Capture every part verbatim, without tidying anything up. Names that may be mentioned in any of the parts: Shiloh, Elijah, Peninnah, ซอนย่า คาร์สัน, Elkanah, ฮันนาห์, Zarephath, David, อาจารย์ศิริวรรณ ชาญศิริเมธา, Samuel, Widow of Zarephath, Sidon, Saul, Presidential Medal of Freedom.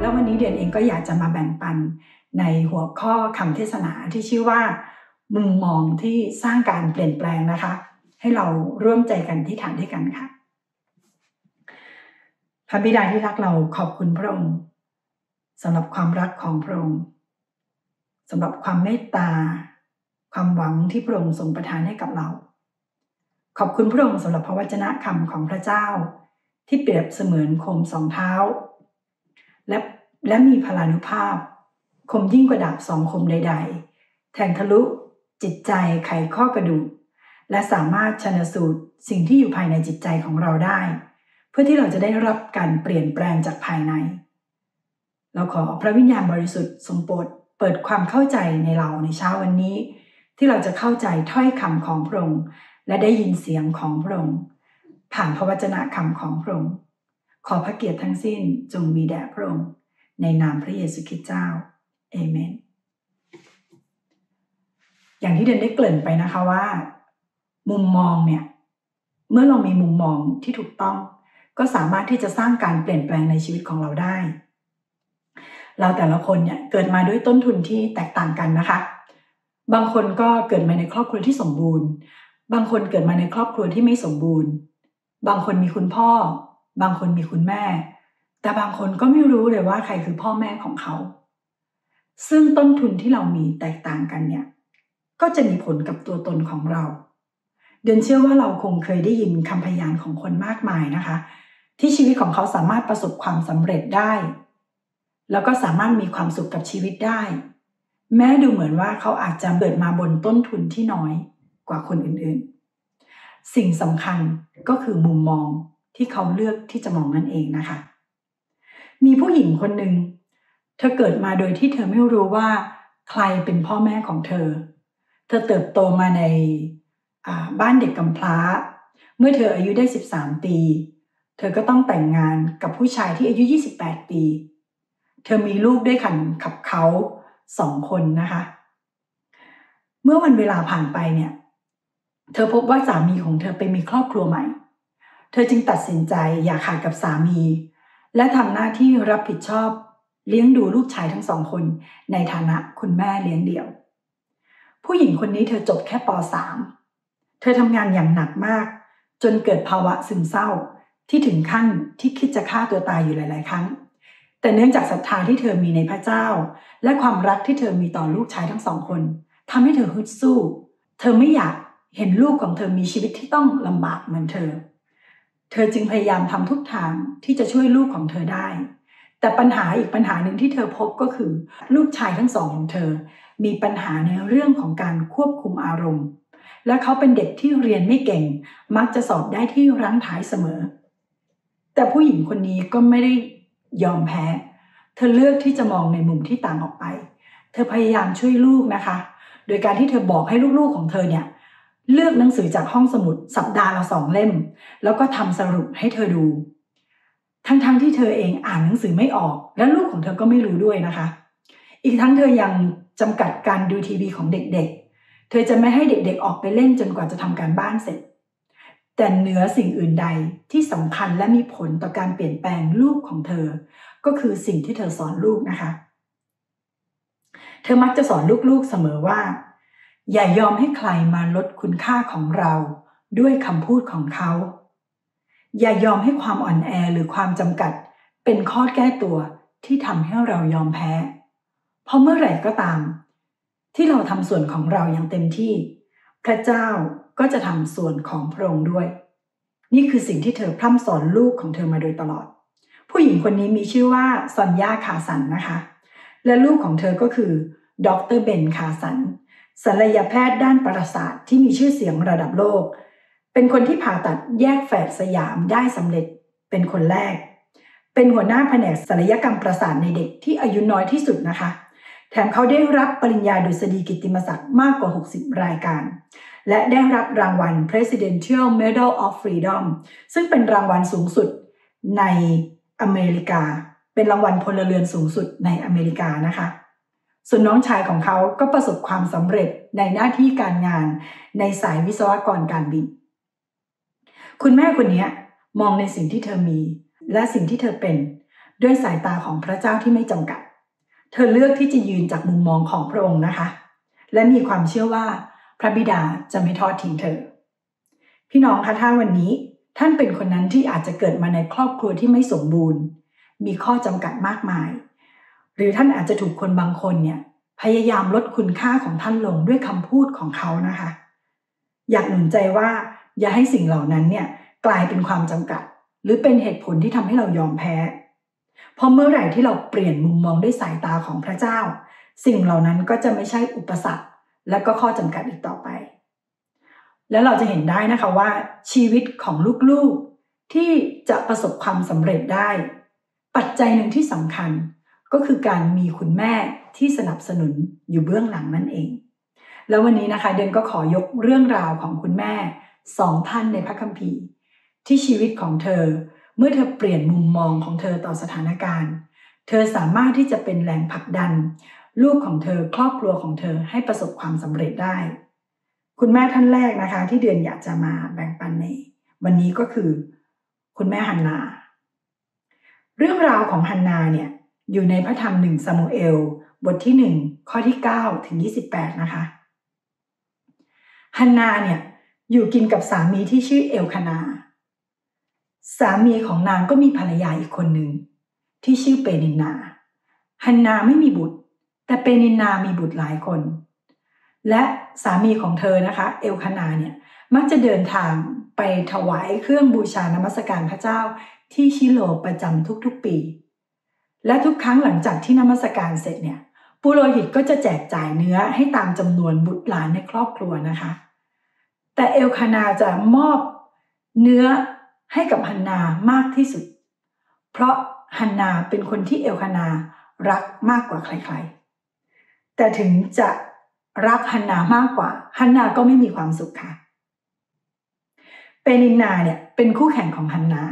แล้ววันนี้เดือนเองก็อยากจะมาแบ่งปันในหัวข้อคำเทศนาที่ชื่อว่ามุมมองที่สร้างการเปลี่ยนแปลงนะคะให้เราร่วมใจกันที่ฐานด้วยกันค่ะพระบิดาที่รักเราขอบคุณพระองค์สำหรับความรักของพระองค์สำหรับความเมตตาความหวังที่พระองค์ทรงประทานให้กับเราขอบคุณพระองค์สำหรับพระวจนะคำของพระเจ้าที่เปรียบเสมือนโคมสองเท้าและและมีพลานุภาพคมยิ่งกว่าดาบสองคมใดๆแทงทะลุจิตใจไขข้อกระดูกและสามารถชันสูตรสิ่งที่อยู่ภายในจิตใจของเราได้เพื่อที่เราจะได้รับการเปลี่ยนแปลงจากภายในเราขอพระวิญญาณบริสุทธิ์ทรงโปรดเปิดความเข้าใจในเราในเช้าวันนี้ที่เราจะเข้าใจถ้อยคำของพระองค์และได้ยินเสียงของพระองค์ผ่านพระวจนะคำของพระองค์ขอพระเกียรติทั้งสิ้นจงมีแด่พระองค์ในนามพระเยซูคริสต์เจ้าเอเมนอย่างที่เดนได้เกริ่นไปนะคะว่ามุมมองเนี่ยเมื่อเรามีมุมมองที่ถูกต้องก็สามารถที่จะสร้างการเปลี่ยนแปลงในชีวิตของเราได้เราแต่ละคนเนี่ยเกิดมาด้วยต้นทุนที่แตกต่างกันนะคะบางคนก็เกิดมาในครอบครัวที่สมบูรณ์บางคนเกิดมาในครอบครัวที่ไม่สมบูรณ์บางคนมีคุณพ่อบางคนมีคุณแม่แต่บางคนก็ไม่รู้เลยว่าใครคือพ่อแม่ของเขาซึ่งต้นทุนที่เรามีแตกต่างกันเนี่ยก็จะมีผลกับตัวตนของเราเดนเชื่อว่าเราคงเคยได้ยินคำพยานของคนมากมายนะคะที่ชีวิตของเขาสามารถประสบความสำเร็จได้แล้วก็สามารถมีความสุขกับชีวิตได้แม้ดูเหมือนว่าเขาอาจจะเกิดมาบนต้นทุนที่น้อยกว่าคนอื่นๆสิ่งสำคัญก็คือมุมมองที่เขาเลือกที่จะมองนั่นเองนะคะมีผู้หญิงคนหนึ่งเธอเกิดมาโดยที่เธอไม่รู้ว่าใครเป็นพ่อแม่ของเธอเธอเติบโตมาในบ้านเด็กกำพร้าเมื่อเธออายุได้สิบสามปีเธอก็ต้องแต่งงานกับผู้ชายที่อายุยี่สิบแปดปีเธอมีลูกด้วยกันกับเขาสองคนนะคะเมื่อวันเวลาผ่านไปเนี่ยเธอพบว่าสามีของเธอไปมีครอบครัวใหม่เธอจึงตัดสินใจอย่าขาดกับสามีและทำหน้าที่รับผิดชอบเลี้ยงดูลูกชายทั้งสองคนในฐานะคุณแม่เลี้ยงเดี่ยวผู้หญิงคนนี้เธอจบแค่ป.สาม เธอทำงานอย่างหนักมากจนเกิดภาวะซึมเศร้าที่ถึงขั้นที่คิดจะฆ่าตัวตายอยู่หลายๆครั้งแต่เนื่องจากศรัทธาที่เธอมีในพระเจ้าและความรักที่เธอมีต่อลูกชายทั้งสองคนทำให้เธอฮึดสู้เธอไม่อยากเห็นลูกของเธอมีชีวิตที่ต้องลำบากเหมือนเธอเธอจึงพยายามทำทุกทางที่จะช่วยลูกของเธอได้แต่ปัญหาอีกปัญหาหนึ่งที่เธอพบก็คือลูกชายทั้งสองของเธอมีปัญหาในเรื่องของการควบคุมอารมณ์และเขาเป็นเด็กที่เรียนไม่เก่งมักจะสอบได้ที่รั้งท้ายเสมอแต่ผู้หญิงคนนี้ก็ไม่ได้ยอมแพ้เธอเลือกที่จะมองในมุมที่ต่างออกไปเธอพยายามช่วยลูกนะคะโดยการที่เธอบอกให้ลูกๆของเธอเนี่ยเลือกหนังสือจากห้องสมุดสัปดาห์ละสองเล่มแล้วก็ทำสรุปให้เธอดูทั้งๆที่เธอเองอ่านหนังสือไม่ออกและลูกของเธอก็ไม่รู้ด้วยนะคะอีกทั้งเธอยังจำกัดการดูทีวีของเด็กๆเธอจะไม่ให้เด็กๆออกไปเล่นจนกว่าจะทำการบ้านเสร็จแต่เหนือสิ่งอื่นใดที่สำคัญและมีผลต่อการเปลี่ยนแปลงลูกของเธอก็คือสิ่งที่เธอสอนลูกนะคะเธอมักจะสอนลูกๆเสมอว่าอย่ายอมให้ใครมาลดคุณค่าของเราด้วยคำพูดของเขาอย่ายอมให้ความอ่อนแอหรือความจำกัดเป็นข้อแก้ตัวที่ทำให้เรายอมแพ้เพราะเมื่อไหร่ก็ตามที่เราทำส่วนของเราอย่างเต็มที่พระเจ้าก็จะทำส่วนของพระองค์ด้วยนี่คือสิ่งที่เธอพร่ำสอนลูกของเธอมาโดยตลอดผู้หญิงคนนี้มีชื่อว่าซอนยาคาสันนะคะและลูกของเธอก็คือดร.เบนคาสันศัลยแพทย์ด้านประสาทที่มีชื่อเสียงระดับโลกเป็นคนที่ผ่าตัดแยกแฝดสยามได้สำเร็จเป็นคนแรกเป็นหัวหน้าแผนกศัลยกรรมประสาทในเด็กที่อายุน้อยที่สุดนะคะแถมเขาได้รับปริญญาดุษฎีกิตติมศักดิ์มากกว่าหกสิบรายการและได้รับรางวัล Presidential Medal of Freedom ซึ่งเป็นรางวัลสูงสุดในอเมริกาเป็นรางวัลพลเรือนสูงสุดในอเมริกานะคะส่วนน้องชายของเขาก็ประสบความสำเร็จในหน้าที่การงานในสายวิศวกรการบินคุณแม่คนนี้มองในสิ่งที่เธอมีและสิ่งที่เธอเป็น ด้วยสายตาของพระเจ้าที่ไม่จำกัดเธอเลือกที่จะยืนจากมุมมองของพระองค์นะคะและมีความเชื่อว่าพระบิดาจะไม่ทอดทิ้งเธอพี่น้องคะถ้าวันนี้ท่านเป็นคนนั้นที่อาจจะเกิดมาในครอบครัวที่ไม่สมบูรณ์มีข้อจำกัดมากมายหรือท่านอาจจะถูกคนบางคนเนี่ยพยายามลดคุณค่าของท่านลงด้วยคำพูดของเขานะคะอยากหนุนใจว่าอย่าให้สิ่งเหล่านั้นเนี่ยกลายเป็นความจำกัดหรือเป็นเหตุผลที่ทำให้เรายอมแพ้เพราะเมื่อไหร่ที่เราเปลี่ยนมุมมองด้วยสายตาของพระเจ้าสิ่งเหล่านั้นก็จะไม่ใช่อุปสรรคและก็ข้อจำกัดอีกต่อไปแล้วเราจะเห็นได้นะคะว่าชีวิตของลูกๆที่จะประสบความสำเร็จได้ปัจจัยหนึ่งที่สำคัญก็คือการมีคุณแม่ที่สนับสนุนอยู่เบื้องหลังนั่นเองแล้ววันนี้นะคะเดือนก็ขอยกเรื่องราวของคุณแม่สองท่านในพระคัมภีร์ที่ชีวิตของเธอเมื่อเธอเปลี่ยนมุมมองของเธอต่อสถานการณ์เธอสามารถที่จะเป็นแรงผลักดันลูกของเธอครอบครัวของเธอให้ประสบความสำเร็จได้คุณแม่ท่านแรกนะคะที่เดือนอยากจะมาแบ่งปันในวันนี้ก็คือคุณแม่ฮันนาเรื่องราวของฮันนาเนี่ยอยู่ในพระธรรมหนึ่งซามูเอลบทที่หนึ่งข้อที่เก้าถึงยี่สิบแปดนะคะฮันนาเนี่ยอยู่กินกับสามีที่ชื่อเอลคานาสามีของนางก็มีภรรยาอีกคนหนึ่งที่ชื่อเปนินนาฮันนาไม่มีบุตรแต่เปนินนามีบุตรหลายคนและสามีของเธอนะคะเอลคานาเนี่ยมักจะเดินทางไปถวายเครื่องบูชานมัสการพระเจ้าที่ชิโลประจำทุกๆปีและทุกครั้งหลังจากที่นมัสการเสร็จเนี่ยปุโรหิตก็จะแจกจ่ายเนื้อให้ตามจำนวนบุตรหลานในครอบครัวนะคะแต่เอลคานาจะมอบเนื้อให้กับฮันนามากที่สุดเพราะฮันนาเป็นคนที่เอลคานารักมากกว่าใครๆแต่ถึงจะรักฮันนามากกว่าฮันนาก็ไม่มีความสุขค่ะเปนินนาเนี่ยเป็นคู่แข่งของฮันนา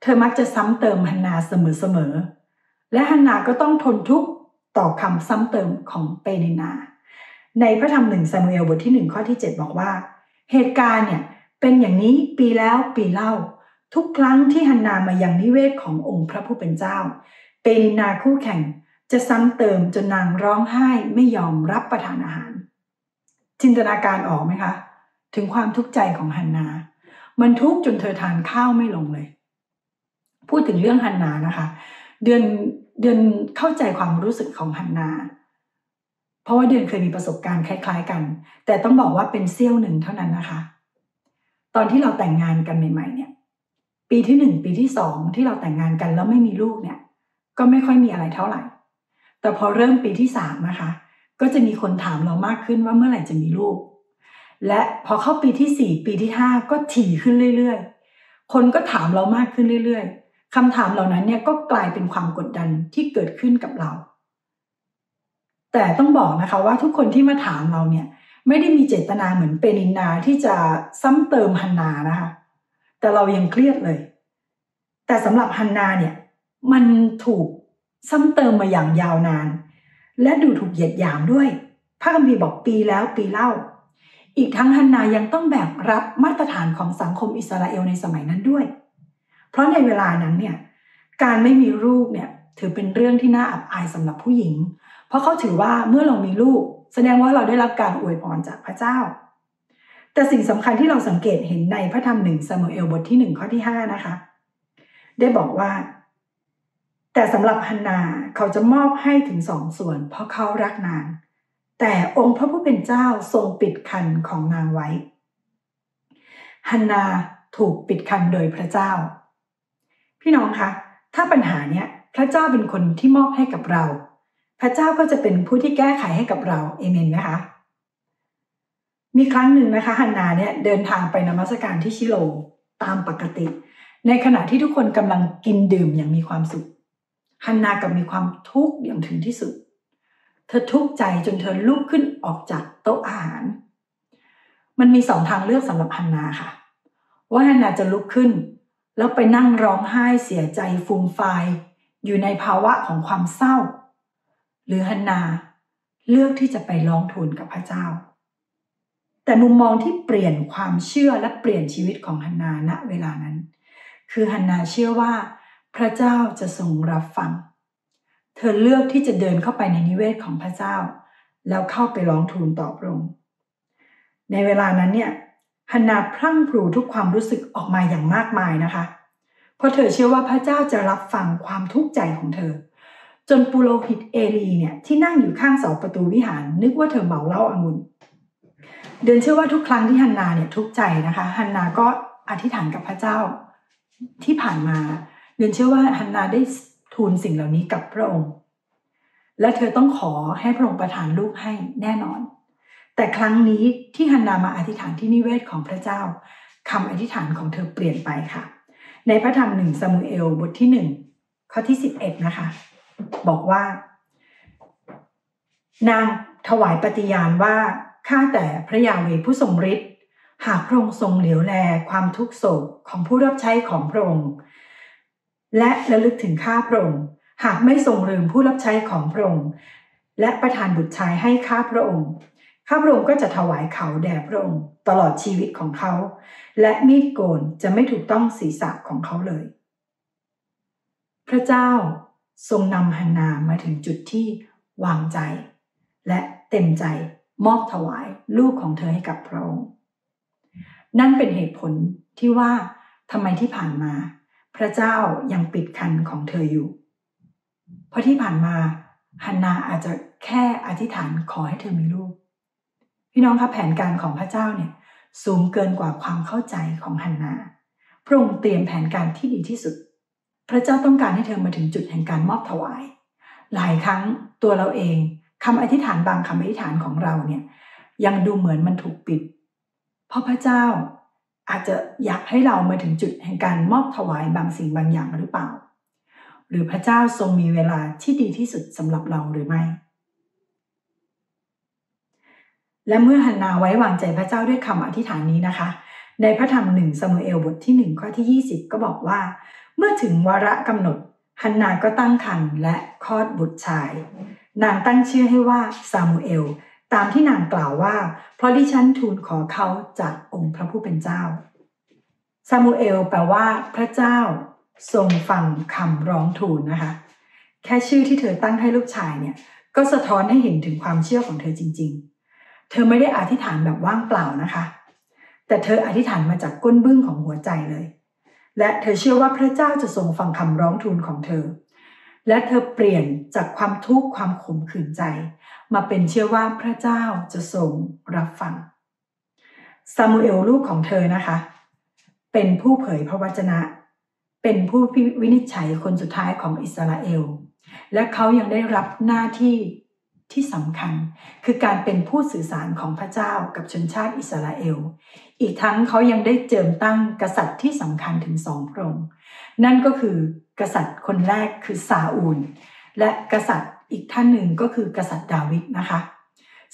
เธอมักจะซ้ำเติมฮันนาเสมอๆและฮันนาก็ต้องทนทุกข์ต่อคำซ้ำเติมของเปนินนาในพระธรรมหนึ่งซามูเอลบทที่หนึ่งข้อที่เจ็ดบอกว่าเหตุการณ์เนี่ยเป็นอย่างนี้ปีแล้วปีเล่าทุกครั้งที่ฮันนามายังนิเวศขององค์พระผู้เป็นเจ้าเปนินนาคู่แข่งจะซ้ำเติมจนนางร้องไห้ไม่ยอมรับประทานอาหารจินตนาการออกไหมคะถึงความทุกข์ใจของฮันนามันทุกข์จนเธอทานข้าวไม่ลงเลยพูดถึงเรื่องฮันนานะคะเดือนเดือนเข้าใจความรู้สึกของฮันนาเพราะว่าเดือนเคยมีประสบการณ์คล้ายๆกันแต่ต้องบอกว่าเป็นเสี้ยวหนึ่งเท่านั้นนะคะตอนที่เราแต่งงานกันใหม่ๆเนี่ยปีที่หนึ่งปีที่สองที่เราแต่งงานกันแล้วไม่มีลูกเนี่ยก็ไม่ค่อยมีอะไรเท่าไหร่แต่พอเริ่มปีที่สามนะคะก็จะมีคนถามเรามากขึ้นว่าเมื่อไหร่จะมีลูกและพอเข้าปีที่สี่ปีที่ห้าก็ถี่ขึ้นเรื่อยๆคนก็ถามเรามากขึ้นเรื่อยๆคำถามเหล่านั้นเนี่ยก็กลายเป็นความกดดันที่เกิดขึ้นกับเราแต่ต้องบอกนะคะว่าทุกคนที่มาถามเราเนี่ยไม่ได้มีเจตนาเหมือนเปนินนาที่จะซ้ำเติมฮันนานะคะแต่เรายังเครียดเลยแต่สำหรับฮันนาเนี่ยมันถูกซ้ำเติมมาอย่างยาวนานและดูถูกเหยียดหยามด้วยพระคัมภีร์บอกปีแล้วปีเล่าอีกทั้งฮันนายังต้องแบกรับมาตรฐานของสังคมอิสราเอลในสมัยนั้นด้วยเพราะในเวลานั้นเนี่ยการไม่มีลูกเนี่ยถือเป็นเรื่องที่น่าอับอายสำหรับผู้หญิงเพราะเขาถือว่าเมื่อเรามีลูกแสดงว่าเราได้รับการอวยพรจากพระเจ้าแต่สิ่งสำคัญที่เราสังเกตเห็นในพระธรรมหนึ่งซามูเอลบทที่หนึ่งข้อที่ห้านะคะได้บอกว่าแต่สำหรับฮันนาเขาจะมอบให้ถึงสองส่วนเพราะเขารักนางแต่องค์พระผู้เป็นเจ้าทรงปิดคันของนางไว้ฮันนาถูกปิดคันโดยพระเจ้าพี่น้องคะถ้าปัญหาเนี้ยพระเจ้าเป็นคนที่มอบให้กับเราพระเจ้าก็จะเป็นผู้ที่แก้ไขให้กับเราเอเมนไหมคะมีครั้งหนึ่งนะคะฮันนาเนี่ยเดินทางไปนมัสการที่ชิโลตามปกติในขณะที่ทุกคนกำลังกินดื่มอย่างมีความสุขฮันนากับมีความทุกข์อย่างถึงที่สุดเธอทุกข์ใจจนเธอลุกขึ้นออกจากโต๊ะอาหารมันมีสองทางเลือกสำหรับฮันนาค่ะว่าฮันนาจะลุกขึ้นแล้วไปนั่งร้องไห้เสียใจฟูมฟายอยู่ในภาวะของความเศร้าหรือฮันนาเลือกที่จะไปร้องทูลกับพระเจ้าแต่มุมมองที่เปลี่ยนความเชื่อและเปลี่ยนชีวิตของฮันนาณเวลานั้นคือฮันนาเชื่อว่าพ พระเจ้าจะทรงรับฟังเธอเลือกที่จะเดินเข้าไปในนิเวศของพระเจ้าแล้วเข้าไปร้องทูลต่อพระองค์ในเวลานั้นเนี่ยฮันนาพรั่งพรูทุกความรู้สึกออกมาอย่างมากมายนะคะเพราะเธอเชื่อว่าพระเจ้าจะรับฟังความทุกข์ใจของเธอจนปุโรหิตเอลีเนี่ยที่นั่งอยู่ข้างเสาประตูวิหารนึกว่าเธอเมาเหล้าองุ่นเดินเชื่อว่าทุกครั้งที่ฮันนาเนี่ยทุกข์ใจนะคะฮันนาก็อธิษฐานกับพระเจ้าที่ผ่านมาเดินเชื่อว่าฮันนาได้ทูลสิ่งเหล่านี้กับพระองค์และเธอต้องขอให้พระองค์ประทานลูกให้แน่นอนแต่ครั้งนี้ที่ฮันนามาอธิษฐานที่นิเวศของพระเจ้าคำอธิษฐานของเธอเปลี่ยนไปค่ะในพระธรรมหนึ่งซามูเอลบทที่หนึ่งข้อที่สิบเอ็ดนะคะบอกว่านางถวายปฏิญาณว่าข้าแต่พระยาเวห์ผู้ทรงฤทธิ์หากพระองค์ทรงเหลียวแลความทุกโศกของผู้รับใช้ของพระองค์และระลึกถึงข้าพระองค์หากไม่ทรงลืมผู้รับใช้ของพระองค์และประทานบุตรชายให้ข้าพระองค์ข้าพระองค์ก็จะถวายเขาแด่พระองค์ตลอดชีวิตของเขาและมีดโกนจะไม่ถูกต้องศีรษะของเขาเลยพระเจ้าทรงนำฮันนามาถึงจุดที่วางใจและเต็มใจมอบถวายลูกของเธอให้กับพระองค์นั่นเป็นเหตุผลที่ว่าทำไมที่ผ่านมาพระเจ้ายังปิดคันของเธออยู่เพราะที่ผ่านมาฮันนาอาจจะแค่อธิษฐานขอให้เธอมีลูกพี่น้องคะแผนการของพระเจ้าเนี่ยสูงเกินกว่าความเข้าใจของฮันนาพระองค์เตรียมแผนการที่ดีที่สุดพระเจ้าต้องการให้เธอมาถึงจุดแห่งการมอบถวายหลายครั้งตัวเราเองคำอธิษฐานบางคำอธิษฐานของเราเนี่ยยังดูเหมือนมันถูกปิดเพราะพระเจ้าอาจจะอยากให้เรามาถึงจุดแห่งการมอบถวายบางสิ่งบางอย่างหรือเปล่าหรือพระเจ้าทรงมีเวลาที่ดีที่สุดสำหรับเราหรือไม่และเมื่อฮันนาไว้วางใจพระเจ้าด้วยคำอธิษฐานนี้นะคะในพระธรรมหนึ่งซามูเอลบทที่หนึ่งข้อที่ยี่สิบก็บอกว่าเมื่อถึงวาระกำหนดฮันนาก็ตั้งครรภ์และคลอดบุตรชายนางตั้งชื่อให้ว่าซามูเอลตามที่นางกล่าวว่าเพราะดิฉันทูลขอเขาจากองค์พระผู้เป็นเจ้าซามูเอลแปลว่าพระเจ้าทรงฟังคำร้องทูลนะคะแค่ชื่อที่เธอตั้งให้ลูกชายเนี่ยก็สะท้อนให้เห็นถึงความเชื่อของเธอจริงๆเธอไม่ได้อธิษฐานแบบว่างเปล่านะคะแต่เธออธิษฐานมาจากก้นบึ้งของหัวใจเลยและเธอเชื่อว่าพระเจ้าจะทรงฟังคำร้องทูลของเธอและเธอเปลี่ยนจากความทุกข์ความขมขื่นใจมาเป็นเชื่อว่าพระเจ้าจะทรงรับฟังซามูเอลลูกของเธอนะคะเป็นผู้เผยพระวจนะเป็นผู้วินิจฉัยคนสุดท้ายของอิสราเอลและเขายังได้รับหน้าที่ที่สำคัญคือการเป็นผู้สื่อสารของพระเจ้ากับชนชาติอิสราเอลอีกทั้งเขายังได้เจิมตั้งกษัตริย์ที่สำคัญถึงสองพระองค์นั่นก็คือกษัตริย์คนแรกคือซาอูลและกษัตริย์อีกท่านหนึ่งก็คือกษัตริย์ดาวิดนะคะ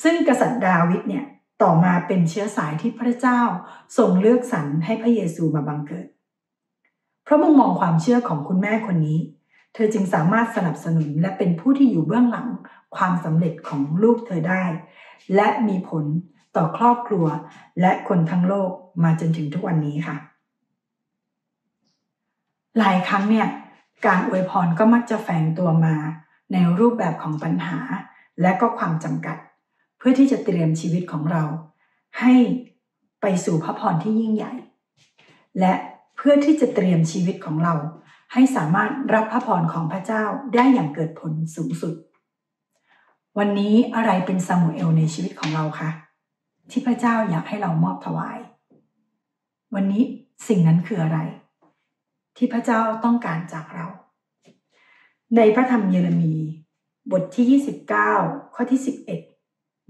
ซึ่งกษัตริย์ดาวิดเนี่ยต่อมาเป็นเชื้อสายที่พระเจ้าทรงเลือกสรรให้พระเยซูมาบังเกิดเพราะมุมมองความเชื่อของคุณแม่คนนี้เธอจึงสามารถสนับสนุนและเป็นผู้ที่อยู่เบื้องหลังความสำเร็จของลูกเธอได้และมีผลต่อครอบครัวและคนทั้งโลกมาจนถึงทุกวันนี้ค่ะหลายครั้งเนี่ยการอวยพรก็มักจะแฝงตัวมาในรูปแบบของปัญหาและก็ความจำกัดเพื่อที่จะเตรียมชีวิตของเราให้ไปสู่พระพรที่ยิ่งใหญ่และเพื่อที่จะเตรียมชีวิตของเราให้สามารถรับพระพรของพระเจ้าได้อย่างเกิดผลสูงสุดวันนี้อะไรเป็นซามูเอลในชีวิตของเราคะที่พระเจ้าอยากให้เรามอบถวายวันนี้สิ่งนั้นคืออะไรที่พระเจ้าต้องการจากเราในพระธรรมเยเรมีบทที่ยี่สิบเก้าข้อที่สิบเอ็ด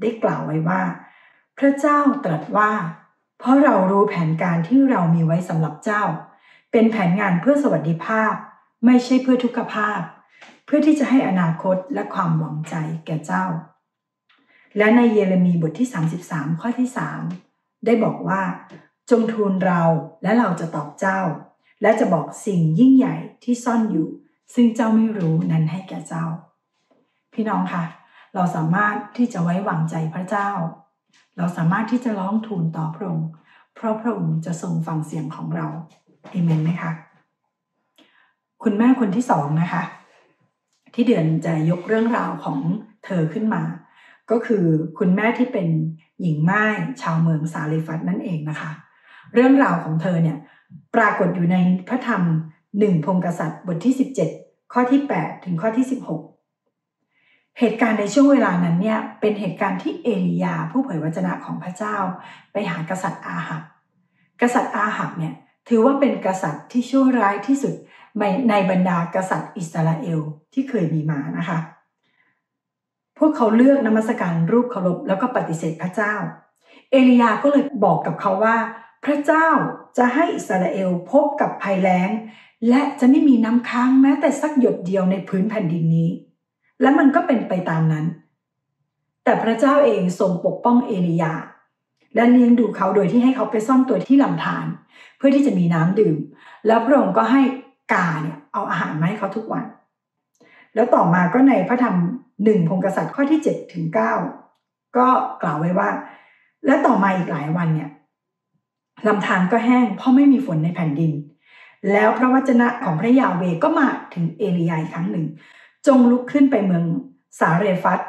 ได้กล่าวไว้ว่าพระเจ้าตรัสว่าเพราะเรารู้แผนการที่เรามีไว้สำหรับเจ้าเป็นแผนงานเพื่อสวัสดิภาพไม่ใช่เพื่อทุกขภาพเพื่อที่จะให้อนาคตและความหวังใจแก่เจ้าและในเยเรมีบทที่สามสิบสามข้อที่สามได้บอกว่าจงทูลเราและเราจะตอบเจ้าและจะบอกสิ่งยิ่งใหญ่ที่ซ่อนอยู่ซึ่งเจ้าไม่รู้นั้นให้แก่เจ้าพี่น้องคะเราสามารถที่จะไว้วางใจพระเจ้าเราสามารถที่จะร้องทูลต่อพระองค์เพราะพระองค์จะทรงฟังเสียงของเราอาเมนไหมคะ คุณแม่คนที่สองนะคะที่เดือนจะยกเรื่องราวของเธอขึ้นมาก็คือคุณแม่ที่เป็นหญิงม่ายชาวเมืองสาลิฟัตนั่นเองนะคะเรื่องราวของเธอเนี่ยปรากฏอยู่ในพระธรรมหนึ่งพงศ์กษัตริย์บทที่สิบเจ็ดข้อที่แปดถึงข้อที่สิบหกเหตุการณ์ในช่วงเวลานั้นเนี่ยเป็นเหตุการณ์ที่เอลียาผู้เผยวจนะของพระเจ้าไปหากษัตริย์อาหับกษัตริย์อาหับเนี่ยถือว่าเป็นกษัตริย์ที่ชั่วร้ายที่สุดในบรรดากษัตริย์อิสราเอลที่เคยมีมานะคะพวกเขาเลือกนมัสการรูปเคารพแล้วก็ปฏิเสธพระเจ้าเอลียาก็เลยบอกกับเขาว่าพระเจ้าจะให้อิสราเอลพบกับภัยแล้งและจะไม่มีน้ำค้างแม้แต่สักหยดเดียวในพื้นแผ่นดินนี้และมันก็เป็นไปตามนั้นแต่พระเจ้าเองทรงปกป้องเอลียาและเลี้ยงดูเขาโดยที่ให้เขาไปซ่อนตัวที่ลำธารเพื่อที่จะมีน้ำดื่มแล้วพระองค์ก็ให้กาเนี่ยเอาอาหารมาให้เขาทุกวันแล้วต่อมาก็ในพระธรรมหนึ่งพงศ์กษัตริย์ข้อที่เจ็ดถึงเก้าก็กล่าวไว้ว่าและต่อมาอีกหลายวันเนี่ยลำธารก็แห้งเพราะไม่มีฝนในแผ่นดินแล้วพระวจนะของพระยาห์เวห์ก็มาถึงเอลียาอีกครั้งหนึ่งจงลุกขึ้นไปเมืองสาเรฟัต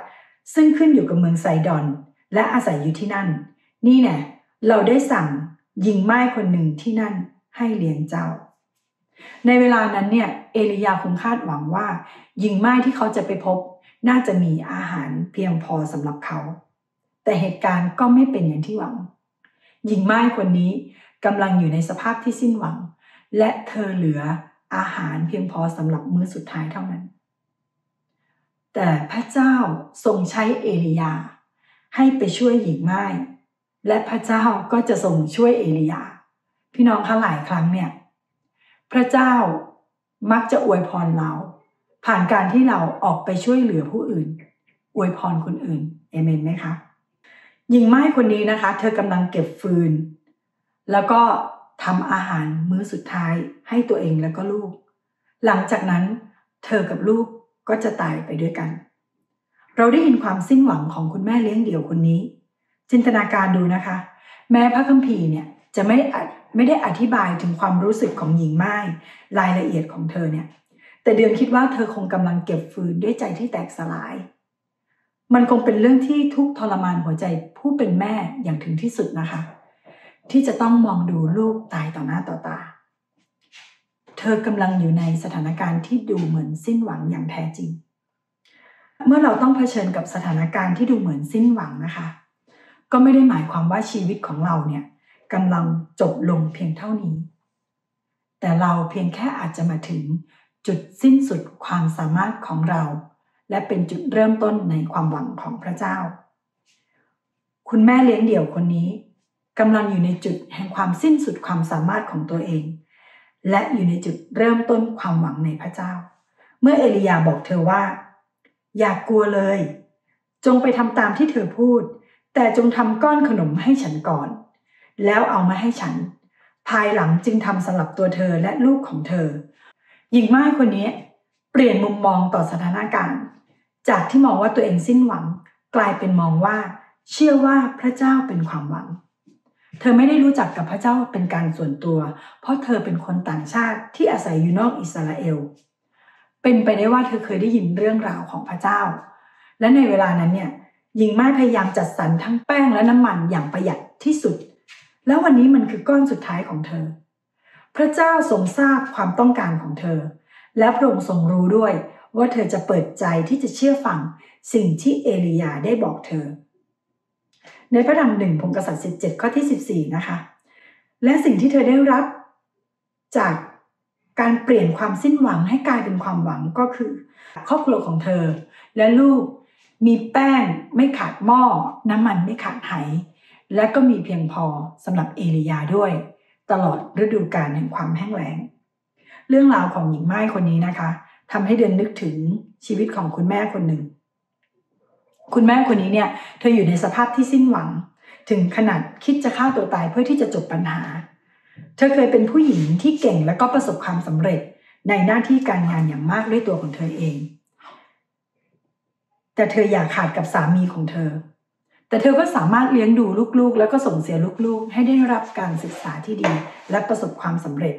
ซึ่งขึ้นอยู่กับเมืองไซดอนและอาศัยอยู่ที่นั่นนี่แน่เราได้สั่งหญิงม่ายคนหนึ่งที่นั่นให้เลี้ยงเจ้าในเวลานั้นเนี่ยเอลียาคงคาดหวังว่าหญิงม่ายที่เขาจะไปพบน่าจะมีอาหารเพียงพอสำหรับเขาแต่เหตุการณ์ก็ไม่เป็นอย่างที่หวังหญิงม่ายคนนี้กำลังอยู่ในสภาพที่สิ้นหวังและเธอเหลืออาหารเพียงพอสำหรับมื้อสุดท้ายเท่านั้นแต่พระเจ้าทรงใช้เอลียาให้ไปช่วยหญิงม่ายและพระเจ้าก็จะทรงช่วยเอลียาพี่น้องคะหลายครั้งเนี่ยพระเจ้ามักจะอวยพรเราผ่านการที่เราออกไปช่วยเหลือผู้อื่นอวยพรคนอื่นเอเมนไหมคะหญิงม่ายคนนี้นะคะเธอกำลังเก็บฟืนแล้วก็ทำอาหารมื้อสุดท้ายให้ตัวเองแล้วก็ลูกหลังจากนั้นเธอกับลูกก็จะตายไปด้วยกันเราได้ยินความสิ้นหวังของคุณแม่เลี้ยงเดี่ยวคนนี้จินตนาการดูนะคะแม้พระคัมภีร์เนี่ยจะไม่ได้ไม่ได้อธิบายถึงความรู้สึกของหญิงม่ายรายละเอียดของเธอเนี่ยแต่เดือนคิดว่าเธอคงกำลังเก็บฟืนด้วยใจที่แตกสลายมันคงเป็นเรื่องที่ทุกข์ทรมานหัวใจผู้เป็นแม่อย่างถึงที่สุดนะคะที่จะต้องมองดูลูกตายต่อหน้าต่อตาเธอกำลังอยู่ในสถานการณ์ที่ดูเหมือนสิ้นหวังอย่างแท้จริงเมื่อเราต้องเผชิญกับสถานการณ์ที่ดูเหมือนสิ้นหวังนะคะก็ไม่ได้หมายความว่าชีวิตของเราเนี่ยกำลังจบลงเพียงเท่านี้แต่เราเพียงแค่อาจจะมาถึงจุดสิ้นสุดความสามารถของเราและเป็นจุดเริ่มต้นในความหวังของพระเจ้าคุณแม่เลี้ยงเดี่ยวคนนี้กำลังอยู่ในจุดแห่งความสิ้นสุดความสามารถของตัวเองและอยู่ในจุดเริ่มต้นความหวังในพระเจ้าเมื่อเอลียาบอกเธอว่าอย่ากลัวเลยจงไปทำตามที่เธอพูดแต่จงทำก้อนขนมให้ฉันก่อนแล้วเอามาให้ฉันภายหลังจึงทำสำหรับตัวเธอและลูกของเธอหญิงม่ายคนนี้เปลี่ยนมุมมองต่อสถานการณ์จากที่มองว่าตัวเองสิ้นหวังกลายเป็นมองว่าเชื่อว่าพระเจ้าเป็นความหวังเธอไม่ได้รู้จักกับพระเจ้าเป็นการส่วนตัวเพราะเธอเป็นคนต่างชาติที่อาศัยอยู่นอกอิสราเอลเป็นไปได้ว่าเธอเคยได้ยินเรื่องราวของพระเจ้าและในเวลานั้นเนี่ยหญิงม่ายพยายามจัดสรรทั้งแป้งและน้ำมันอย่างประหยัดที่สุดแล้ววันนี้มันคือก้อนสุดท้ายของเธอพระเจ้าทรงทราบความต้องการของเธอและพระองค์ทรงรู้ด้วยว่าเธอจะเปิดใจที่จะเชื่อฟังสิ่งที่เอลียาได้บอกเธอในพระธรรมหนึ่งพงศ์กษัตริย์สิบเจ็ดข้อที่สิบสี่นะคะและสิ่งที่เธอได้รับจากการเปลี่ยนความสิ้นหวังให้กลายเป็นความหวังก็คือครอบครัวของเธอและลูกมีแป้งไม่ขาดหม้อน้ำมันไม่ขาดไหและก็มีเพียงพอสำหรับเอลียาด้วยตลอดฤดูกาลแห่งความแห้งแล้งเรื่องราวของหญิงม่ายคนนี้นะคะทำให้เดือนนึกถึงชีวิตของคุณแม่คนหนึ่งคุณแม่คนนี้เนี่ยเธออยู่ในสภาพที่สิ้นหวังถึงขนาดคิดจะฆ่าตัวตายเพื่อที่จะจบปัญหาเธอเคยเป็นผู้หญิงที่เก่งและก็ประสบความสำเร็จในหน้าที่การงานอย่างมากด้วยตัวของเธอเองแต่เธออยากขาดกับสามีของเธอแต่เธอก็สามารถเลี้ยงดูลูกๆแล้วก็ส่งเสียลูกๆให้ได้รับการศึกษาที่ดีและประสบความสำเร็จ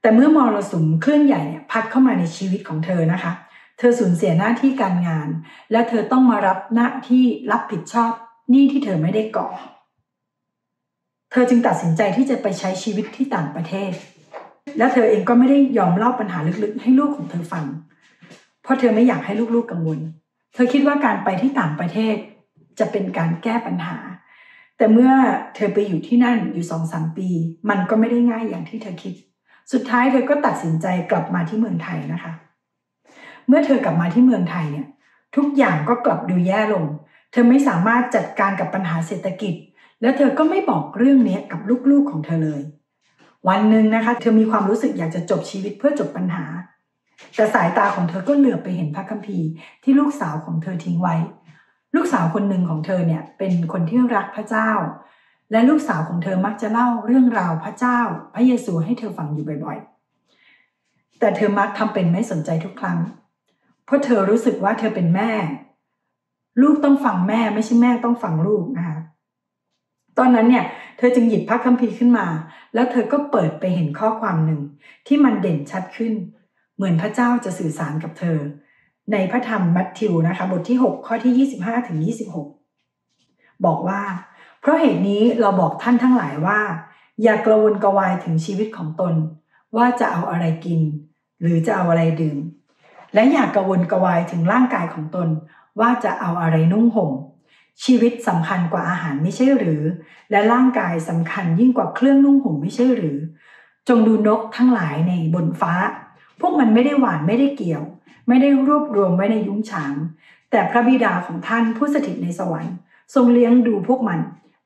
แต่เมื่อมรสุมคลื่นใหญ่เนี่ยพัดเข้ามาในชีวิตของเธอนะคะเธอสูญเสียหน้าที่การงานและเธอต้องมารับหน้าที่รับผิดชอบหนี้ที่เธอไม่ได้ก่อเธอจึงตัดสินใจที่จะไปใช้ชีวิตที่ต่างประเทศและเธอเองก็ไม่ได้ยอมเล่าปัญหาลึกๆให้ลูกของเธอฟังเพราะเธอไม่อยากให้ลูกๆกังวลเธอคิดว่าการไปที่ต่างประเทศจะเป็นการแก้ปัญหาแต่เมื่อเธอไปอยู่ที่นั่นอยู่ สองถึงสาม ปีมันก็ไม่ได้ง่ายอย่างที่เธอคิดสุดท้ายเธอก็ตัดสินใจกลับมาที่เมืองไทยนะคะเมื่อเธอกลับมาที่เมืองไทยเนี่ยทุกอย่างก็กลับดูแย่ลงเธอไม่สามารถจัดการกับปัญหาเศรษฐกิจและเธอก็ไม่บอกเรื่องนี้กับลูกๆของเธอเลยวันหนึ่งนะคะเธอมีความรู้สึกอยากจะจบชีวิตเพื่อจบปัญหาแต่สายตาของเธอก็เหลือบไปเห็นพระคัมภีร์ที่ลูกสาวของเธอทิ้งไว้ลูกสาวคนหนึ่งของเธอเนี่ยเป็นคนที่รักพระเจ้าและลูกสาวของเธอมักจะเล่าเรื่องราวพระเจ้าพระเยซูให้เธอฟังอยู่บ่อยๆแต่เธอมักทำเป็นไม่สนใจทุกครั้งเพราะเธอรู้สึกว่าเธอเป็นแม่ลูกต้องฟังแม่ไม่ใช่แม่ต้องฟังลูกนะคะตอนนั้นเนี่ยเธอจึงหยิบพระคัมภีร์ขึ้นมาแล้วเธอก็เปิดไปเห็นข้อความหนึ่งที่มันเด่นชัดขึ้นเหมือนพระเจ้าจะสื่อสารกับเธอในพระธรรมมัทธิวนะคะบทที่หกข้อที่ยี่สิบห้าถึงยี่สิบหกบอกว่าเพราะเหตุนี้เราบอกท่านทั้งหลายว่าอย่ากระวนกระวายถึงชีวิตของตนว่าจะเอาอะไรกินหรือจะเอาอะไรดื่มและอย่ากระวนกระวายถึงร่างกายของตนว่าจะเอาอะไรนุ่งห่มชีวิตสำคัญกว่าอาหารไม่ใช่หรือและร่างกายสำคัญยิ่งกว่าเครื่องนุ่งห่มไม่ใช่หรือจงดูนกทั้งหลายในบนฟ้าพวกมันไม่ได้หวานไม่ได้เกี่ยวไม่ได้รวบรวมไว้ในยุ้งฉางแต่พระบิดาของท่านผู้สถิตในสวรรค์ทรงเลี้ยงดูพวกมัน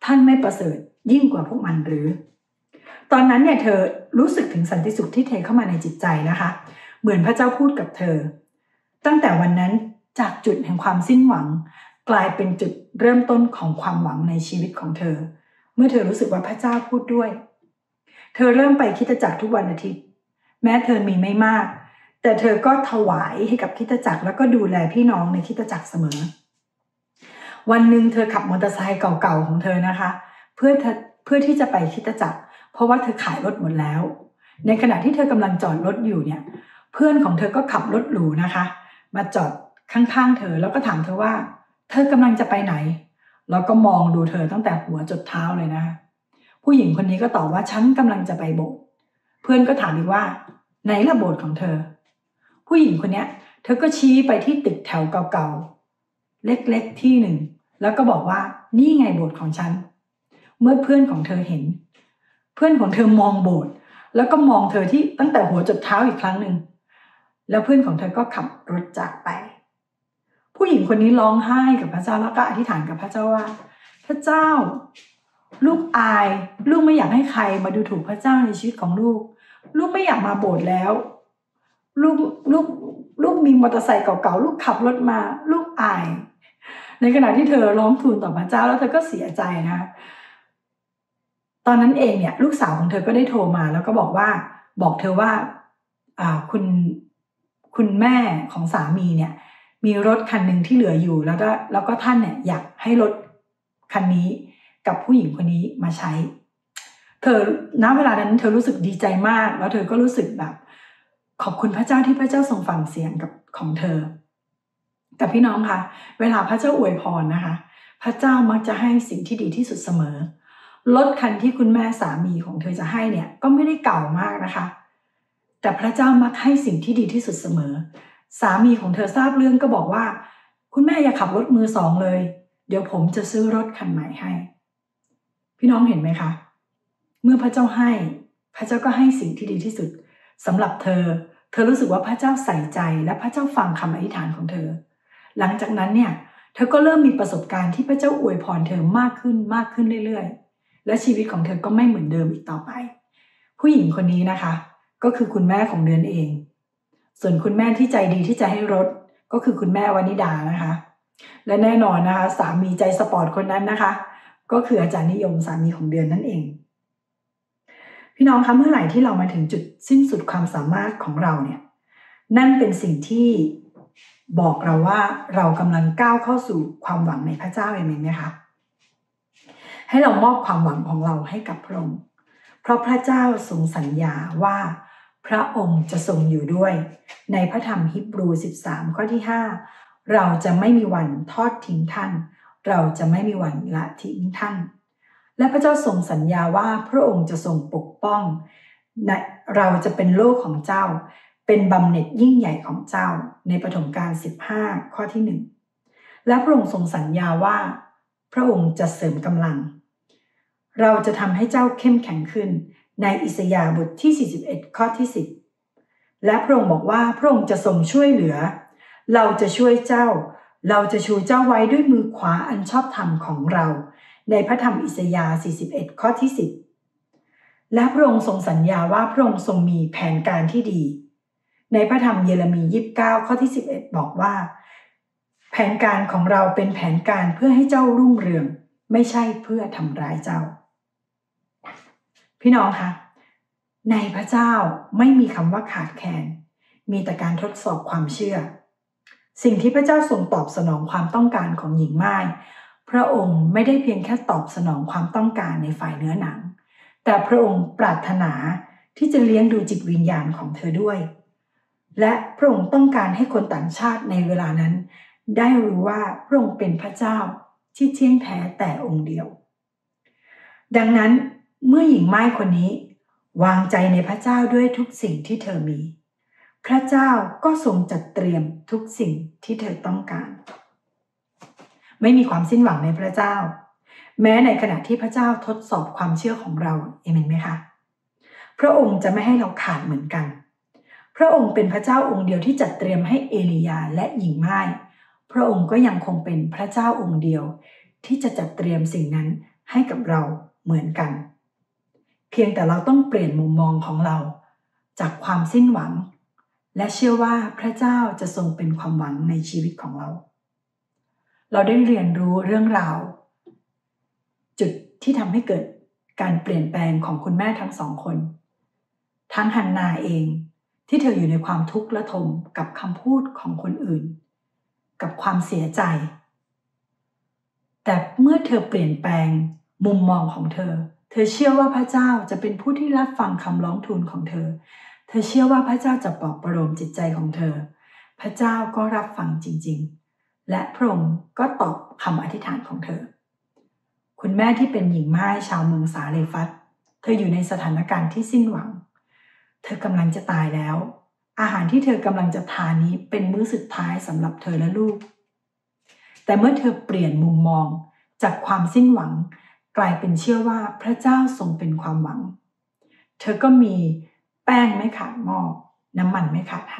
ท่านไม่ประเสริฐยิ่งกว่าพวกมันหรือตอนนั้นเนี่ยเธอรู้สึกถึงสันติสุขที่เทเข้ามาในจิตใจนะคะเหมือนพระเจ้าพูดกับเธอตั้งแต่วันนั้นจากจุดแห่งความสิ้นหวังกลายเป็นจุดเริ่มต้นของความหวังในชีวิตของเธอเมื่อเธอรู้สึกว่าพระเจ้าพูดด้วยเธอเริ่มไปคริสตจักรทุกวันอาทิตย์แม้เธอมีไม่มากแต่เธอก็ถวายให้กับคริสตจักรแล้วก็ดูแลพี่น้องในคริสตจักรเสมอวันหนึ่งเธอขับมอเตอร์ไซค์เก่าๆของเธอนะคะเพื่อเพื่อที่จะไปคริสตจักรเพราะว่าเธอขายรถหมดแล้วในขณะที่เธอกำลังจอดรถอยู่เนี่ยเพื่อนของเธอก็ขับรถหรูนะคะมาจอดข้างๆเธอแล้วก็ถามเธอว่าเธอกำลังจะไปไหนแล้วก็มองดูเธอตั้งแต่หัวจนเท้าเลยนะผู้หญิงคนนี้ก็ตอบว่าฉันกำลังจะไปโบสถ์เพื่อนก็ถามอีกว่าไหนละโบสถ์ของเธอผู้หญิงคนนี้เธอก็ชี้ไปที่ตึกแถวเก่าๆเล็กๆที่หนึ่งแล้วก็บอกว่านี่ไงโบสถ์ของฉันเมื่อเพื่อนของเธอเห็นเพื่อนของเธอมองโบสถ์แล้วก็มองเธอที่ตั้งแต่หัวจนเท้าอีกครั้งหนึ่งแล้วเพื่อนของเธอก็ขับรถจากไปผู้หญิงคนนี้ร้องไห้กับพระเจ้าแล้วก็อธิษฐานกับพระเจ้าว่าพระเจ้าลูกอายลูกไม่อยากให้ใครมาดูถูกพระเจ้าในชีวิตของลูกลูกไม่อยากมาโบสถ์แล้วลูกลูกลูกมีมอเตอร์ไซค์เก่าๆลูกขับรถมาลูกอายในขณะที่เธอร้องทูลต่อพระเจ้าแล้วเธอก็เสียใจนะตอนนั้นเองเนี่ยลูกสาวของเธอก็ได้โทรมาแล้วก็บอกว่าบอกเธอว่าอ่าคุณคุณแม่ของสามีเนี่ยมีรถคันหนึ่งที่เหลืออยู่แล้วก็แล้วก็ท่านเนี่ยอยากให้รถคันนี้กับผู้หญิงคนนี้มาใช้เธอณเวลานั้นเธอรู้สึกดีใจมากแล้วเธอก็รู้สึกแบบขอบคุณพระเจ้าที่พระเจ้าทรงฟังเสียงกับของเธอแต่พี่น้องคะเวลาพระเจ้าอวยพรนะคะพระเจ้ามักจะให้สิ่งที่ดีที่สุดเสมอรถคันที่คุณแม่สามีของเธอจะให้เนี่ยก็ไม่ได้เก่ามากนะคะแต่พระเจ้ามักให้สิ่งที่ดีที่สุดเสมอสามีของเธอทราบเรื่องก็บอกว่าคุณแม่อย่าขับรถมือสองเลยเดี๋ยวผมจะซื้อรถคันใหม่ให้พี่น้องเห็นไหมคะเมื่อพระเจ้าให้พระเจ้าก็ให้สิ่งที่ดีที่สุดสำหรับเธอเธอรู้สึกว่าพระเจ้าใส่ใจและพระเจ้าฟังคำอธิษฐานของเธอหลังจากนั้นเนี่ยเธอก็เริ่มมีประสบการณ์ที่พระเจ้าอวยพรเธอมากขึ้นมากขึ้นเรื่อยๆและชีวิตของเธอก็ไม่เหมือนเดิมอีกต่อไปผู้หญิงคนนี้นะคะก็คือคุณแม่ของเดือนเองส่วนคุณแม่ที่ใจดีที่จะให้รถก็คือคุณแม่วนิดานะคะและแน่นอนนะคะสามีใจสปอร์ตคนนั้นนะคะก็คืออาจารย์นิยมสามีของเดือนนั่นเองพี่น้องคะเมื่อไหร่ที่เรามาถึงจุดสิ้นสุดความสามารถของเราเนี่ยนั่นเป็นสิ่งที่บอกเราว่าเรากำลังก้าวเข้าสู่ความหวังในพระเจ้าเองไหมคะให้เรามอบความหวังของเราให้กับพระองค์เพราะพระเจ้าทรงสัญญาว่า พระองค์จะทรงอยู่ด้วยในพระธรรมฮีบรูสิบสามข้อที่ห้าเราจะไม่มีวันทอดทิ้งท่านเราจะไม่มีวันละทิ้งท่านและพระเจ้าทรงสัญญาว่าพระองค์จะทรงปกป้องเราจะเป็นโลกของเจ้าเป็นบำเหน็จยิ่งใหญ่ของเจ้าในปฐมกาลสิบห้าข้อที่หนึ่งและพระองค์ทรงสัญญาว่าพระองค์จะเสริมกำลังเราจะทำให้เจ้าเข้มแข็งขึ้นในอิสยาห์บทที่สี่สิบเอ็ดข้อที่สิบและพระองค์บอกว่าพระองค์จะทรงช่วยเหลือเราจะช่วยเจ้าเราจะชูเจ้าไว้ด้วยมือขวาอันชอบธรรมของเราในพระธรรมอิสยาห์สี่สิบเอ็ดข้อที่สิบและพระองค์ทรงสัญญาว่าพระองค์ทรงมีแผนการที่ดีในพระธรรมเยเรมียี่สิบเก้าข้อที่สิบเอ็ดบอกว่าแผนการของเราเป็นแผนการเพื่อให้เจ้ารุ่งเรืองไม่ใช่เพื่อทำร้ายเจ้าพี่น้องคะในพระเจ้าไม่มีคำว่าขาดแคลนมีแต่การทดสอบความเชื่อสิ่งที่พระเจ้าทรงตอบสนองความต้องการของหญิงม่ายพระองค์ไม่ได้เพียงแค่ตอบสนองความต้องการในฝ่ายเนื้อหนังแต่พระองค์ปรารถนาที่จะเลี้ยงดูจิตวิญญาณของเธอด้วยและพระองค์ต้องการให้คนต่างชาติในเวลานั้นได้รู้ว่าพระองค์เป็นพระเจ้าที่เที่ยงแท้แต่องค์เดียวดังนั้นเมื่อหญิงม่ายคนนี้วางใจในพระเจ้าด้วยทุกสิ่งที่เธอมีพระเจ้าก็ทรงจัดเตรียมทุกสิ่งที่เธอต้องการไม่มีความสิ้นหวังในพระเจ้าแม้ในขณะที่พระเจ้าทดสอบความเชื่อของเราเอเมนไหมคะพระองค์จะไม่ให้เราขาดเหมือนกันพระองค์เป็นพระเจ้าองค์เดียวที่จัดเตรียมให้เอลียาและหญิงม่ายพระองค์ก็ยังคงเป็นพระเจ้าองค์เดียวที่จะจัดเตรียมสิ่งนั้นให้กับเราเหมือนกันเพียงแต่เราต้องเปลี่ยนมุมมองของเราจากความสิ้นหวังและเชื่อว่าพระเจ้าจะทรงเป็นความหวังในชีวิตของเราเราได้เรียนรู้เรื่องราวจุดที่ทำให้เกิดการเปลี่ยนแปลงของคุณแม่ทั้งสองคนทั้งฮันนาเองที่เธออยู่ในความทุกข์ระทมกับคำพูดของคนอื่นกับความเสียใจแต่เมื่อเธอเปลี่ยนแปลงมุมมองของเธอเธอเชื่อว่าพระเจ้าจะเป็นผู้ที่รับฟังคำร้องทูลของเธอเธอเชื่อว่าพระเจ้าจะปลอบประโลมจิตใจของเธอพระเจ้าก็รับฟังจริงๆและพระองค์ก็ตอบคำอธิษฐานของเธอคุณแม่ที่เป็นหญิงม่ายชาวเมืองสาเรฟัตเธออยู่ในสถานการณ์ที่สิ้นหวังเธอกำลังจะตายแล้วอาหารที่เธอกำลังจะทานนี้เป็นมื้อสุดท้ายสำหรับเธอและลูกแต่เมื่อเธอเปลี่ยนมุมมองจากความสิ้นหวังกลายเป็นเชื่อว่าพระเจ้าทรงเป็นความหวังเธอก็มีแป้งไม่ขาดหม้อน้ำมันไม่ขาดไห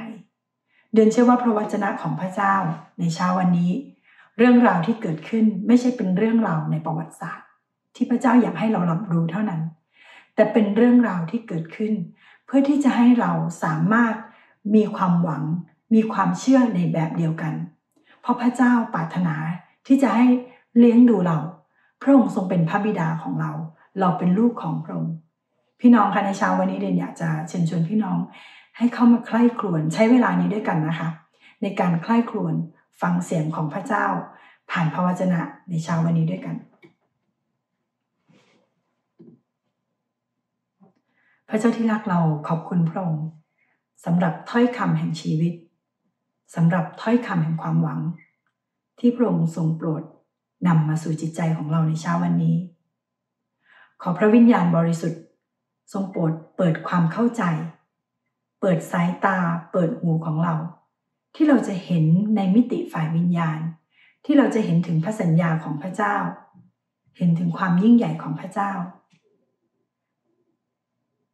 เดินเชื่อว่าพระวจนะของพระเจ้าในเช้าวันนี้เรื่องราวที่เกิดขึ้นไม่ใช่เป็นเรื่องราวในประวัติศาสตร์ที่พระเจ้าอยากให้เรารับรู้เท่านั้นแต่เป็นเรื่องราวที่เกิดขึ้นเพื่อที่จะให้เราสามารถมีความหวังมีความเชื่อในแบบเดียวกันเพราะพระเจ้าปรารถนาที่จะให้เลี้ยงดูเราพระองค์ทรงเป็นพระบิดาของเราเราเป็นลูกของพระองค์พี่น้องคะในเช้าวันนี้เดนอยากจะเชิญชวนพี่น้องให้เข้ามาใคร่ครวญใช้เวลานี้ด้วยกันนะคะในการใคร่ครวญฟังเสียงของพระเจ้าผ่านพระวจนะในเช้าวันนี้ด้วยกันพระเจ้าที่รักเราขอบคุณพระองค์สำหรับถ้อยคำแห่งชีวิตสำหรับถ้อยคำแห่งความหวังที่พระองค์ทรงโปรดนำมาสู่จิตใจของเราในเช้าวันนี้ขอพระวิญญาณบริสุทธิ์ทรงโปรดเปิดความเข้าใจเปิดสายตาเปิดหูของเราที่เราจะเห็นในมิติฝ่ายวิญญาณที่เราจะเห็นถึงพระสัญญาของพระเจ้าเห็นถึงความยิ่งใหญ่ของพระเจ้า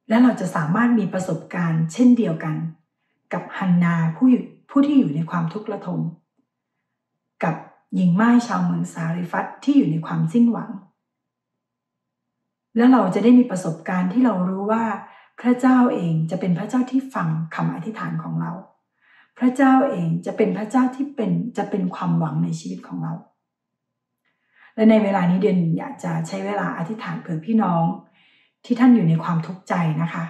และเราจะสามารถมีประสบการณ์เช่นเดียวกันกับฮันนาผู้อยู่ผู้ที่อยู่ในความทุกข์ระทมกับหญิงม่ายชาวเมืองสาริฟัตที่อยู่ในความสิ้นหวังและเราจะได้มีประสบการณ์ที่เรารู้ว่าพระเจ้าเองจะเป็นพระเจ้าที่ฟังคำอธิษฐานของเราพระเจ้าเองจะเป็นพระเจ้าที่เป็นจะเป็นความหวังในชีวิตของเราและในเวลานี้เดนอยากจะใช้เวลาอธิษฐานเผื่อพี่น้องที่ท่านอยู่ในความทุกข์ใจนะคะ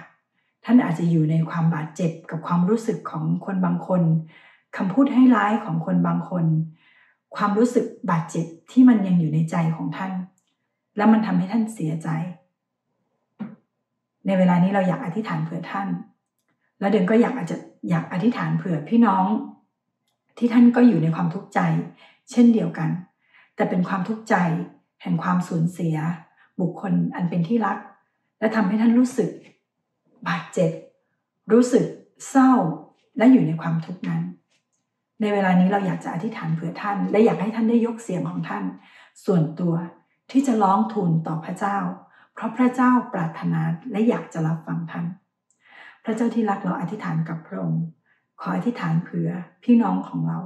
ท่านอาจจะอยู่ในความบาดเจ็บกับความรู้สึกของคนบางคนคำพูดให้ร้ายของคนบางคนความรู้สึกบาดเจ็บที่มันยังอยู่ในใจของท่านและมันทำให้ท่านเสียใจในเวลานี้เราอยากอธิษฐานเผื่อท่าน และเดินก็อยากอาจจะอยากอธิษฐานเผื่อพี่น้องที่ท่านก็อยู่ในความทุกข์ใจเช่นเดียวกันแต่เป็นความทุกข์ใจแห่งความสูญเสียบุคคลอันเป็นที่รักและทำให้ท่านรู้สึกบาดเจ็บรู้สึกเศร้าและอยู่ในความทุกข์นั้นในเวลานี้เราอยากจะอธิษฐานเผื่อท่านและอยากให้ท่านได้ยกเสียงของท่านส่วนตัวที่จะร้องทูลต่อพระเจ้าเพราะพระเจ้าปรารถนาและอยากจะรับฟังท่านพระเจ้าที่รักเราอธิษฐานกับพระองค์ขออธิษฐานเผื่อพี่น้องของเรา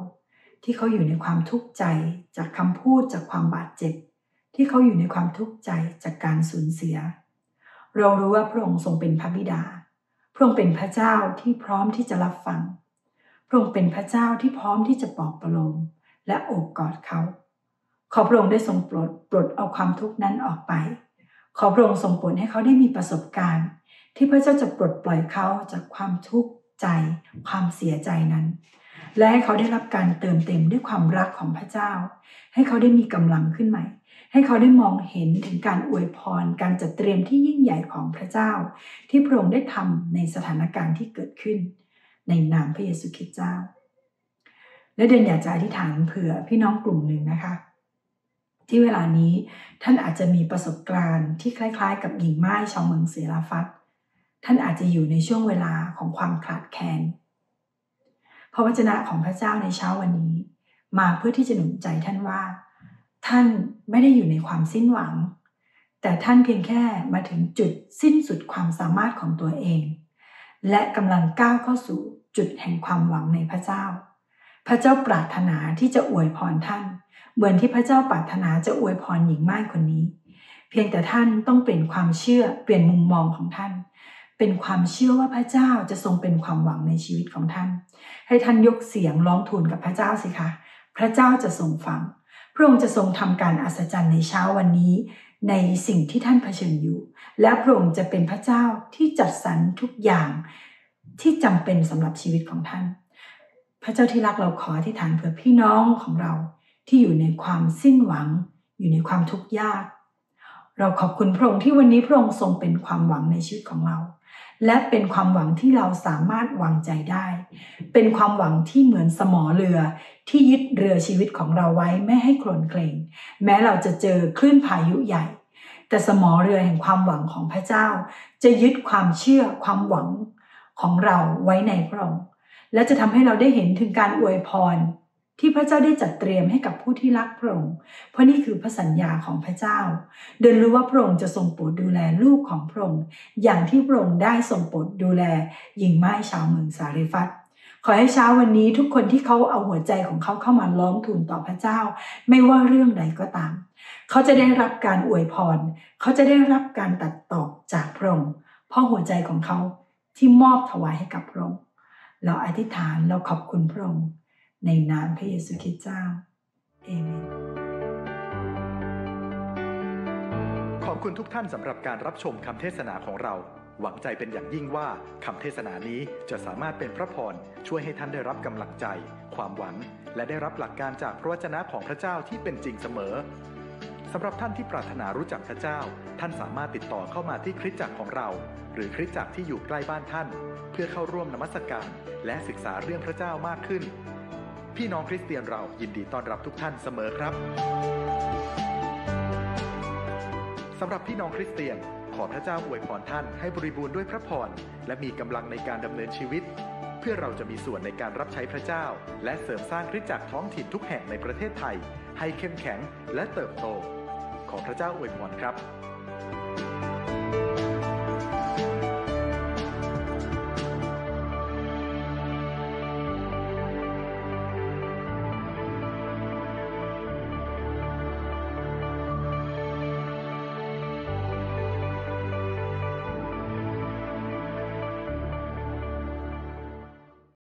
ที่เขาอยู่ในความทุกข์ใจจากคำพูดจากความบาดเจ็บที่เขาอยู่ในความทุกข์ใจจากการสูญเสียเรารู้ว่าพระองค์ทรงเป็นพระบิดาพระองค์เป็นพระเจ้าที่พร้อมที่จะรับฟังพระองค์เป็นพระเจ้าที่พร้อมที่จะปลอบประโลมและโอบกอดเขาขอพระองค์ได้ทรงปลดปลดเอาความทุกข์นั้นออกไปขอพระองค์ทรงโปรดให้เขาได้มีประสบการณ์ที่พระเจ้าจะปลดปล่อยเขาจากความทุกข์ใจความเสียใจนั้นและให้เขาได้รับการเติมเต็มด้วยความรักของพระเจ้าให้เขาได้มีกำลังขึ้นใหม่ให้เขาได้มองเห็นถึงการอวยพรการจัดเตรียมที่ยิ่งใหญ่ของพระเจ้าที่พระองค์ได้ทำในสถานการณ์ที่เกิดขึ้นในนามพระเยซูคริสต์เจ้าและเดินอยากจะอธิษฐานเผื่อพี่น้องกลุ่มหนึ่งนะคะที่เวลานี้ท่านอาจจะมีประสบการณ์ที่คล้ายๆกับหญิงม่ายชาวเมืองเสราฟัตท่านอาจจะอยู่ในช่วงเวลาของความขาดแคลนพระวจนะของพระเจ้าในเช้าวันนี้มาเพื่อที่จะหนุนใจท่านว่าท่านไม่ได้อยู่ในความสิ้นหวังแต่ท่านเพียงแค่มาถึงจุดสิ้นสุดความสามารถของตัวเองและกำลังก้าวเข้าสู่จุดแห่งความหวังในพระเจ้าพระเจ้าปรารถนาที่จะอวยพรท่านเหมือนที่พระเจ้าปรารถนาจะอวยพรหญิงม่ายคนนี้เพียงแต่ท่านต้องเปลี่ยนความเชื่อเปลี่ยนมุมมองของท่านเป็นความเชื่อว่าพระเจ้าจะทรงเป็นความหวังในชีวิตของท่านให้ท่านยกเสียงร้องทูลกับพระเจ้าสิคะพระเจ้าจะทรงฟังพระองค์จะทรงทำการอัศจรรย์ในเช้าวันนี้ในสิ่งที่ท่านเผชิญอยู่และพระองค์จะเป็นพระเจ้าที่จัดสรรทุกอย่างที่จำเป็นสำหรับชีวิตของท่านพระเจ้าที่รักเราขออธิษฐานเผื่อพี่น้องของเราที่อยู่ในความสิ้นหวังอยู่ในความทุกข์ยากเราขอบคุณพระองค์ที่วันนี้พระองค์ทรงเป็นความหวังในชีวิตของเราและเป็นความหวังที่เราสามารถวางใจได้เป็นความหวังที่เหมือนสมอเรือที่ยึดเรือชีวิตของเราไว้ไม่ให้โคลนเคลงแม้เราจะเจอคลื่นพายุใหญ่แต่สมอเรือแห่งความหวังของพระเจ้าจะยึดความเชื่อความหวังของเราไว้ในพระองค์และจะทำให้เราได้เห็นถึงการอวยพรที่พระเจ้าได้จัดเตรียมให้กับผู้ที่รักพระองค์เพราะนี่คือพระสัญญาของพระเจ้าเดินรู้ว่าพระองค์จะทรงโปรดดูแลลูกของพระองค์อย่างที่พระองค์ได้ทรงโปรดดูแลหญิงม่ายชาวเมืองสาเรฟัตขอให้เช้าวันนี้ทุกคนที่เขาเอาหัวใจของเขาเข้ามาร้องทูลต่อพระเจ้าไม่ว่าเรื่องใดก็ตามเขาจะได้รับการอวยพรเขาจะได้รับการตัดตอบจากพระองค์เพราะหัวใจของเขาที่มอบถวายให้กับพระองค์เราอธิษฐานเราขอบคุณพระองค์ในนามพระเยซูคริสต์เจ้าเอเมนขอบคุณทุกท่านสำหรับการรับชมคำเทศนาของเราหวังใจเป็นอย่างยิ่งว่าคำเทศนานี้จะสามารถเป็นพระพรช่วยให้ท่านได้รับกำลังใจความหวังและได้รับหลักการจากพระวจนะของพระเจ้าที่เป็นจริงเสมอสำหรับท่านที่ปรารถนารู้จักพระเจ้าท่านสามารถติดต่อเข้ามาที่คริสตจักรของเราหรือคริสตจักรที่อยู่ใกล้บ้านท่านเพื่อเข้าร่วมนมัสการและศึกษาเรื่องพระเจ้ามากขึ้นพี่น้องคริสเตียนเรายินดีต้อนรับทุกท่านเสมอครับสำหรับพี่น้องคริสเตียนขอพระเจ้าอวยพรท่านให้บริบูรณ์ด้วยพระพรและมีกำลังในการดำเนินชีวิตเพื่อเราจะมีส่วนในการรับใช้พระเจ้าและเสริมสร้างคริสตจักรท้องถิ่นทุกแห่งในประเทศไทยให้เข้มแข็งและเติบโตขอพระเจ้าอวยพรครับ